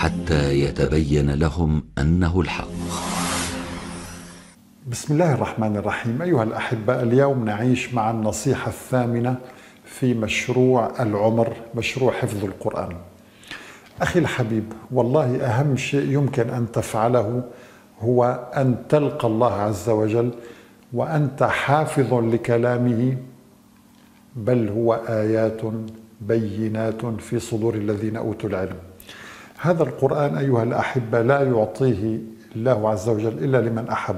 حتى يتبين لهم أنه الحق. بسم الله الرحمن الرحيم. أيها الأحباء، اليوم نعيش مع النصيحة الثامنة في مشروع العمر، مشروع حفظ القرآن. أخي الحبيب، والله أهم شيء يمكن أن تفعله هو أن تلقى الله عز وجل وأنت حافظ لكلامه، بل هو آيات بينات في صدور الذين أوتوا العلم. هذا القرآن أيها الأحبة لا يعطيه الله عز وجل إلا لمن أحب،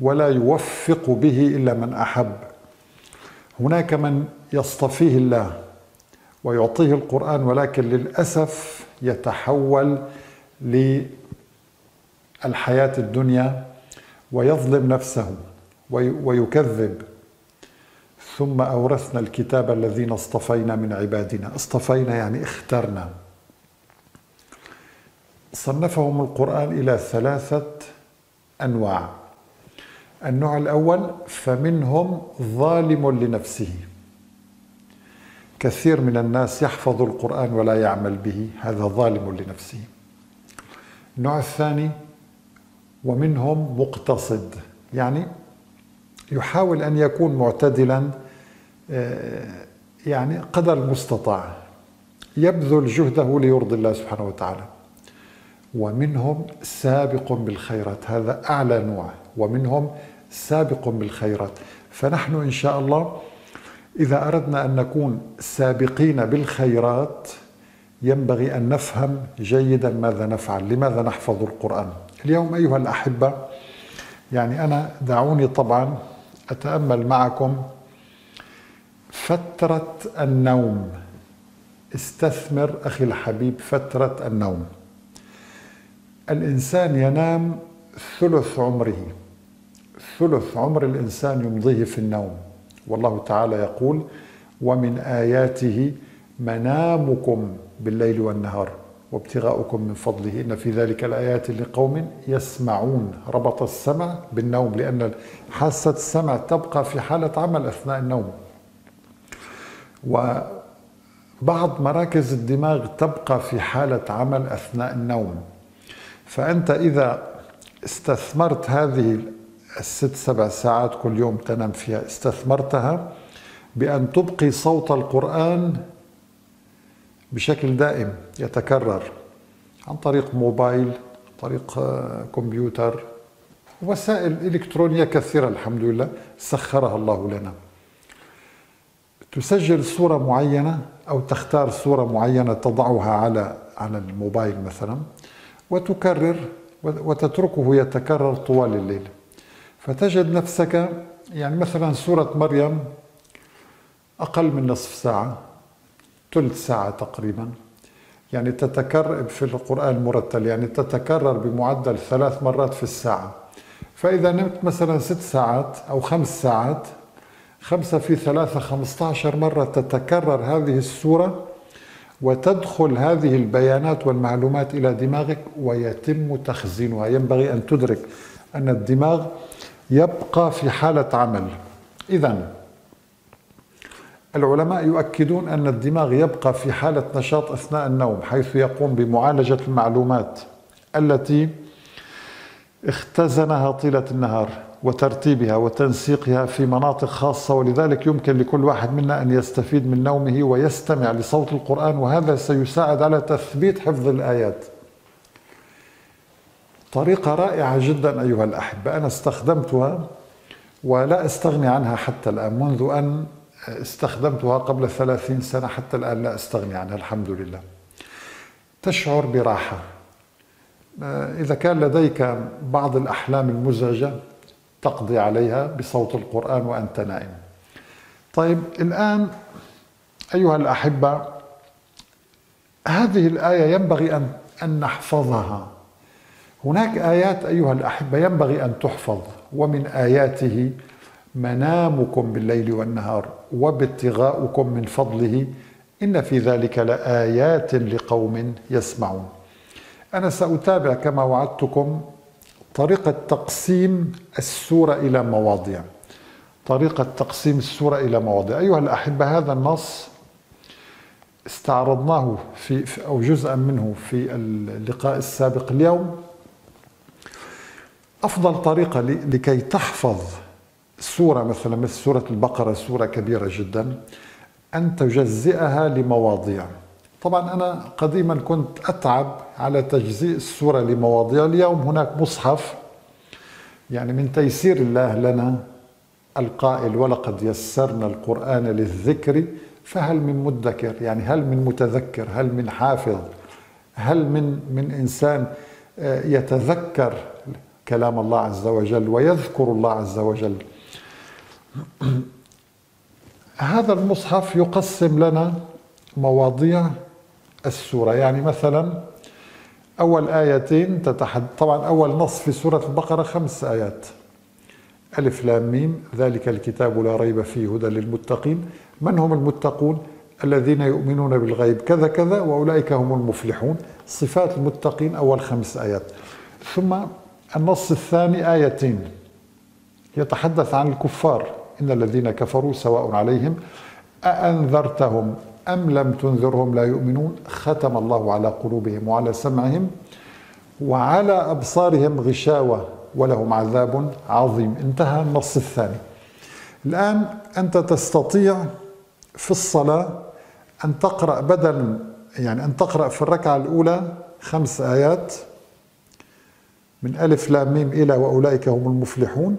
ولا يوفق به إلا من أحب. هناك من يصطفيه الله ويعطيه القرآن، ولكن للأسف يتحول للحياة الدنيا ويظلم نفسه ويكذب. ثم أورثنا الكتاب الذين اصطفينا من عبادنا. اصطفينا يعني اخترنا. صنفهم القرآن إلى ثلاثة أنواع. النوع الأول، فمنهم ظالم لنفسه. كثير من الناس يحفظ القرآن ولا يعمل به، هذا ظالم لنفسه. النوع الثاني، ومنهم مقتصد، يعني يحاول أن يكون معتدلا يعني قدر المستطاع، يبذل جهده ليرضي الله سبحانه وتعالى. ومنهم سابق بالخيرات، هذا أعلى نوع، ومنهم سابق بالخيرات. فنحن إن شاء الله إذا أردنا أن نكون سابقين بالخيرات ينبغي أن نفهم جيدا ماذا نفعل، لماذا نحفظ القرآن. اليوم أيها الأحبة، يعني أنا دعوني طبعا أتأمل معكم فترة النوم. استثمر أخي الحبيب فترة النوم. الإنسان ينام ثلث عمره، ثلث عمر الإنسان يمضيه في النوم. والله تعالى يقول: ومن آياته منامكم بالليل والنهار وابتغاؤكم من فضله إن في ذلك الآيات لقوم يسمعون. ربط السمع بالنوم لأن حاسة السمع تبقى في حالة عمل أثناء النوم، وبعض مراكز الدماغ تبقى في حالة عمل أثناء النوم. فأنت إذا استثمرت هذه الست سبع ساعات كل يوم تنام فيها، استثمرتها بأن تبقي صوت القرآن بشكل دائم يتكرر عن طريق موبايل، عن طريق كمبيوتر، وسائل إلكترونية كثيرة الحمد لله سخرها الله لنا. تسجل صورة معينة أو تختار صورة معينة تضعها على الموبايل مثلا، وتكرر وتتركه يتكرر طوال الليل. فتجد نفسك يعني مثلا سورة مريم أقل من نصف ساعة، ثلث ساعة تقريبا، يعني تتكرر في القرآن المرتل، يعني تتكرر بمعدل 3 مرات في الساعة. فإذا نمت مثلا 6 ساعات أو 5 ساعات، 5 في 3 15 مرة تتكرر هذه السورة، وتدخل هذه البيانات والمعلومات إلى دماغك ويتم تخزينها. ينبغي أن تدرك أن الدماغ يبقى في حالة عمل. إذن العلماء يؤكدون أن الدماغ يبقى في حالة نشاط أثناء النوم، حيث يقوم بمعالجة المعلومات التي اختزنها طيلة النهار وترتيبها وتنسيقها في مناطق خاصة. ولذلك يمكن لكل واحد منا أن يستفيد من نومه ويستمع لصوت القرآن، وهذا سيساعد على تثبيت حفظ الآيات. طريقة رائعة جدا أيها الأحبة، أنا استخدمتها ولا أستغني عنها حتى الآن. منذ أن استخدمتها قبل 30 سنة حتى الآن لا أستغني عنها الحمد لله. تشعر براحة. إذا كان لديك بعض الأحلام المزعجة تقضي عليها بصوت القرآن وأنت نائم. طيب الآن أيها الأحبة، هذه الآية ينبغي أن نحفظها. هناك آيات أيها الأحبة ينبغي أن تحفظ. ومن آياته منامكم بالليل والنهار وابتغاؤكم من فضله إن في ذلك لآيات لقوم يسمعون. أنا سأتابع كما وعدتكم طريقة تقسيم السورة إلى مواضيع. طريقة تقسيم السورة إلى مواضيع أيها الأحبة، هذا النص استعرضناه في أو جزءا منه في اللقاء السابق اليوم. أفضل طريقة لكي تحفظ سورة مثلا مثل سورة البقرة، سورة كبيرة جدا، أن تجزئها لمواضيع. طبعا أنا قديما كنت أتعب على تجزيء السورة لمواضيع. اليوم هناك مصحف، يعني من تيسير الله لنا القائل ولقد يسرنا القرآن للذكر فهل من مدكر، يعني هل من متذكر، هل من حافظ، هل من إنسان يتذكر كلام الله عز وجل ويذكر الله عز وجل. هذا المصحف يقسم لنا مواضيع السورة، يعني مثلا أول آيتين طبعا أول نص في سورة البقرة 5 آيات، ألف لام ميم ذلك الكتاب لا ريب فيه هدى للمتقين. من هم المتقون؟ الذين يؤمنون بالغيب كذا كذا وأولئك هم المفلحون. صفات المتقين أول 5 آيات. ثم النص الثاني 2 آيات يتحدث عن الكفار، إن الذين كفروا سواء عليهم أأنذرتهم أم لم تنذرهم لا يؤمنون، ختم الله على قلوبهم وعلى سمعهم وعلى أبصارهم غشاوة ولهم عذاب عظيم. انتهى النص الثاني. الآن أنت تستطيع في الصلاة أن تقرأ بدلا، يعني أن تقرأ في الركعة الأولى 5 آيات من ألف لام ميم إلى وأولئك هم المفلحون.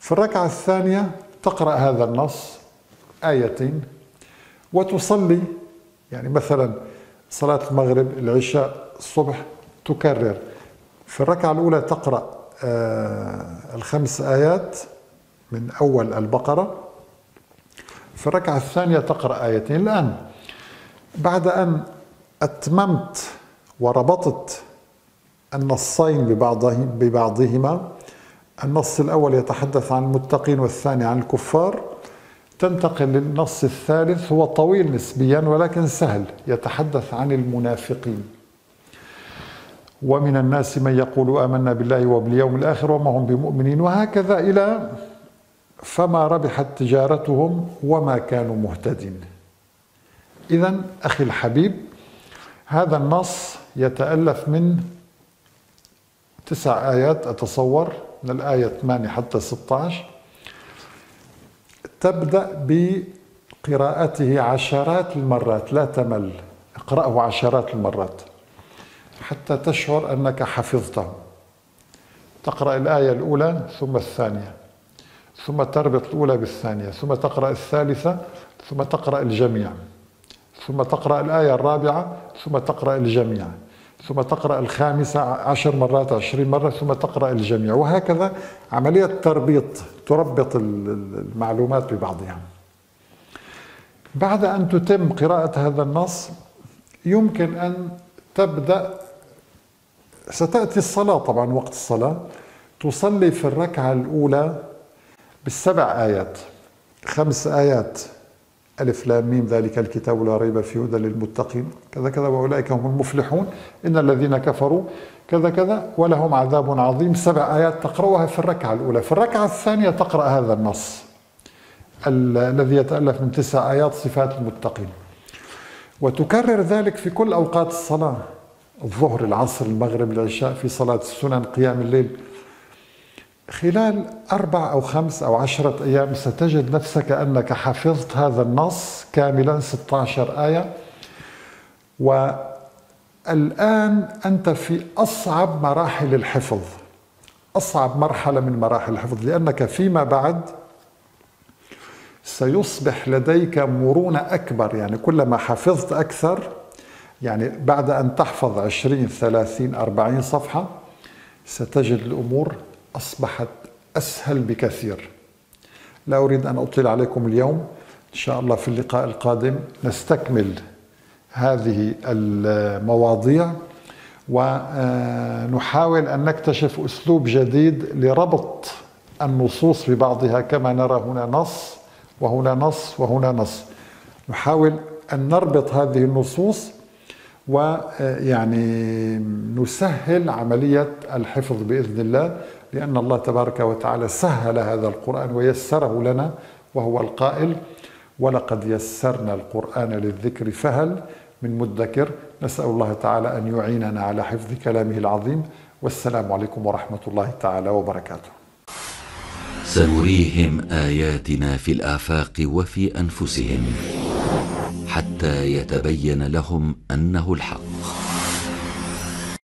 في الركعة الثانية تقرأ هذا النص 2 آيات وتصلي، يعني مثلا صلاة المغرب، العشاء، الصبح، تكرر. في الركعة الأولى تقرأ 5 آيات من أول البقرة، في الركعة الثانية تقرأ 2 آيات. الآن بعد أن أتممت وربطت النصين ببعضهما، النص الأول يتحدث عن المتقين والثاني عن الكفار، تنتقل للنص الثالث، هو طويل نسبيا ولكن سهل، يتحدث عن المنافقين. ومن الناس من يقول آمنا بالله وباليوم الآخر وما هم بمؤمنين، وهكذا إلى فما ربحت تجارتهم وما كانوا مهتدين. إذا أخي الحبيب، هذا النص يتألف من 9 آيات أتصور، من الآية 8 حتى 16. تبدأ بقراءته عشرات المرات، لا تمل، اقرأه عشرات المرات حتى تشعر أنك حفظته. تقرأ الآية الأولى ثم الثانية، ثم تربط الأولى بالثانية، ثم تقرأ الثالثة، ثم تقرأ الجميع، ثم تقرأ الآية الرابعة، ثم تقرأ الجميع، ثم تقرأ الخامسة 10 مرات 20 مرة، ثم تقرأ الجميع، وهكذا عملية تربيط، تربط المعلومات ببعضها. بعد أن تتم قراءة هذا النص يمكن أن تبدأ، ستأتي الصلاة طبعا، وقت الصلاة تصلي في الركعة الأولى ب7 آيات، 5 آيات ألف لام ميم ذلك الكتاب لا ريب فيه هدى للمتقين كذا كذا وأولئك هم المفلحون، إن الذين كفروا كذا كذا ولهم عذاب عظيم. 7 آيات تقرأها في الركعة الأولى. في الركعة الثانية تقرأ هذا النص الذي يتألف من 9 آيات، صفات المتقين، وتكرر ذلك في كل أوقات الصلاة، الظهر، العصر، المغرب، العشاء، في صلاة السنن، قيام الليل. خلال 4 أو 5 أو 10 أيام ستجد نفسك أنك حفظت هذا النص كاملا، 16 آية. والآن أنت في أصعب مراحل الحفظ، أصعب مرحلة من مراحل الحفظ، لأنك فيما بعد سيصبح لديك مرونة أكبر. يعني كلما حفظت أكثر، يعني بعد أن تحفظ 20 30 40 صفحة، ستجد الأمور أصبحت أسهل بكثير. لا أريد أن أطيل عليكم اليوم، إن شاء الله في اللقاء القادم نستكمل هذه المواضيع ونحاول أن نكتشف أسلوب جديد لربط النصوص ببعضها، كما نرى هنا نص وهنا نص وهنا نص. نحاول أن نربط هذه النصوص ويعني نسهل عملية الحفظ بإذن الله، لأن الله تبارك وتعالى سهل هذا القرآن ويسره لنا، وهو القائل ولقد يسرنا القرآن للذكر فهل من مدكر. نسأل الله تعالى أن يعيننا على حفظ كلامه العظيم، والسلام عليكم ورحمة الله تعالى وبركاته. سنريهم آياتنا في الآفاق وفي أنفسهم حتى يتبين لهم أنه الحق.